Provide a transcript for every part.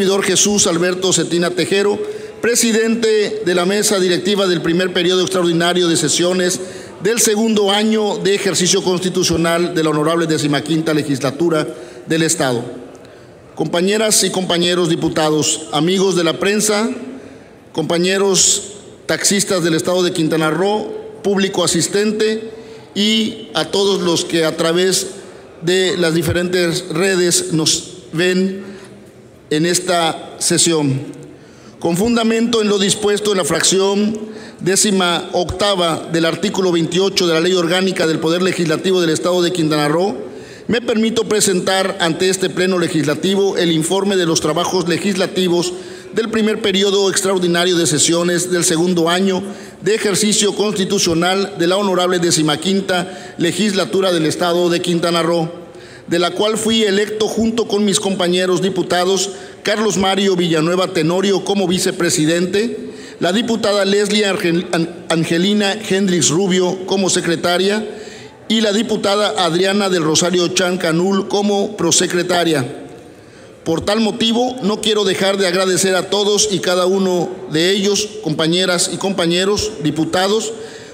servidor Jesús Alberto Cetina Tejero, presidente de la mesa directiva del primer periodo extraordinario de sesiones del segundo año de ejercicio constitucional de la Honorable 15ª Legislatura del Estado. Compañeras y compañeros diputados, amigos de la prensa, compañeros taxistas del Estado de Quintana Roo, público asistente y a todos los que a través de las diferentes redes nos ven en esta sesión. Con fundamento en lo dispuesto en la fracción 18ª del artículo 28 de la Ley Orgánica del Poder Legislativo del Estado de Quintana Roo, me permito presentar ante este Pleno Legislativo el informe de los trabajos legislativos del primer periodo extraordinario de sesiones del segundo año de ejercicio constitucional de la Honorable 15ª Legislatura del Estado de Quintana Roo, de la cual fui electo junto con mis compañeros diputados Carlos Mario Villanueva Tenorio como vicepresidente, la diputada Leslie Angelina Hendrix Rubio como secretaria y la diputada Adriana del Rosario Chan Canul como prosecretaria. Por tal motivo, no quiero dejar de agradecer a todos y cada uno de ellos, compañeras y compañeros diputados,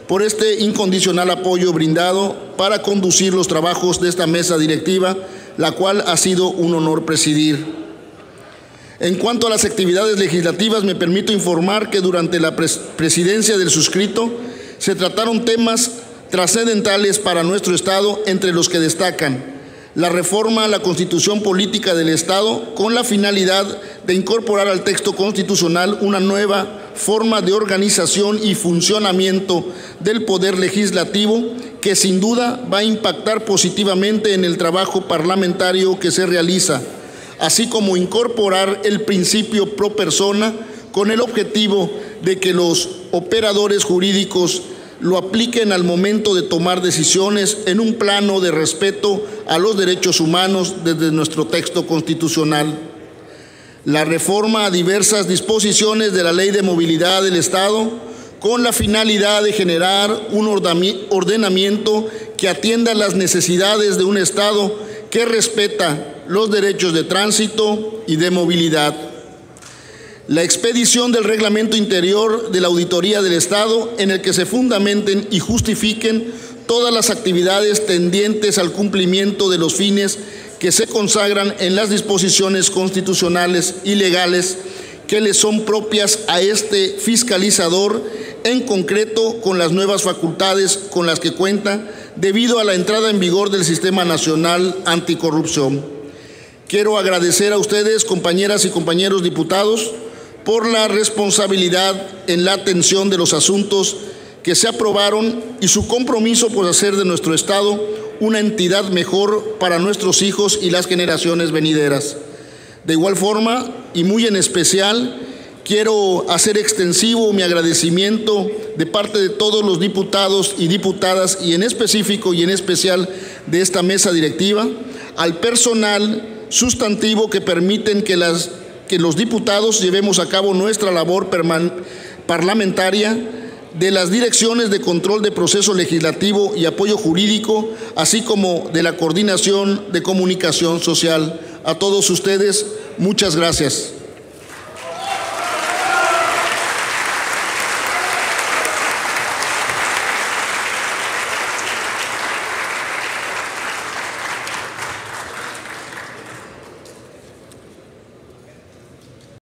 por este incondicional apoyo brindado para conducir los trabajos de esta mesa directiva, la cual ha sido un honor presidir. En cuanto a las actividades legislativas, me permito informar que durante la presidencia del suscrito se trataron temas trascendentales para nuestro Estado, entre los que destacan la reforma a la Constitución Política del Estado con la finalidad de incorporar al texto constitucional una nueva forma de organización y funcionamiento del Poder Legislativo que sin duda va a impactar positivamente en el trabajo parlamentario que se realiza, así como incorporar el principio pro persona con el objetivo de que los operadores jurídicos lo apliquen al momento de tomar decisiones en un plano de respeto a los derechos humanos desde nuestro texto constitucional. La reforma a diversas disposiciones de la Ley de Movilidad del Estado con la finalidad de generar un ordenamiento que atienda las necesidades de un Estado que respeta los derechos de tránsito y de movilidad. La expedición del reglamento interior de la Auditoría del Estado en el que se fundamenten y justifiquen todas las actividades tendientes al cumplimiento de los fines que se consagran en las disposiciones constitucionales y legales que le son propias a este fiscalizador, en concreto con las nuevas facultades con las que cuenta debido a la entrada en vigor del Sistema Nacional Anticorrupción. Quiero agradecer a ustedes, compañeras y compañeros diputados, por la responsabilidad en la atención de los asuntos que se aprobaron y su compromiso por hacer de nuestro Estado una entidad mejor para nuestros hijos y las generaciones venideras. De igual forma, y muy en especial, quiero hacer extensivo mi agradecimiento de parte de todos los diputados y diputadas, y en específico y en especial de esta mesa directiva, al personal sustantivo que permiten que los diputados llevemos a cabo nuestra labor parlamentaria, de las direcciones de control de proceso legislativo y apoyo jurídico, así como de la coordinación de comunicación social. A todos ustedes, muchas gracias.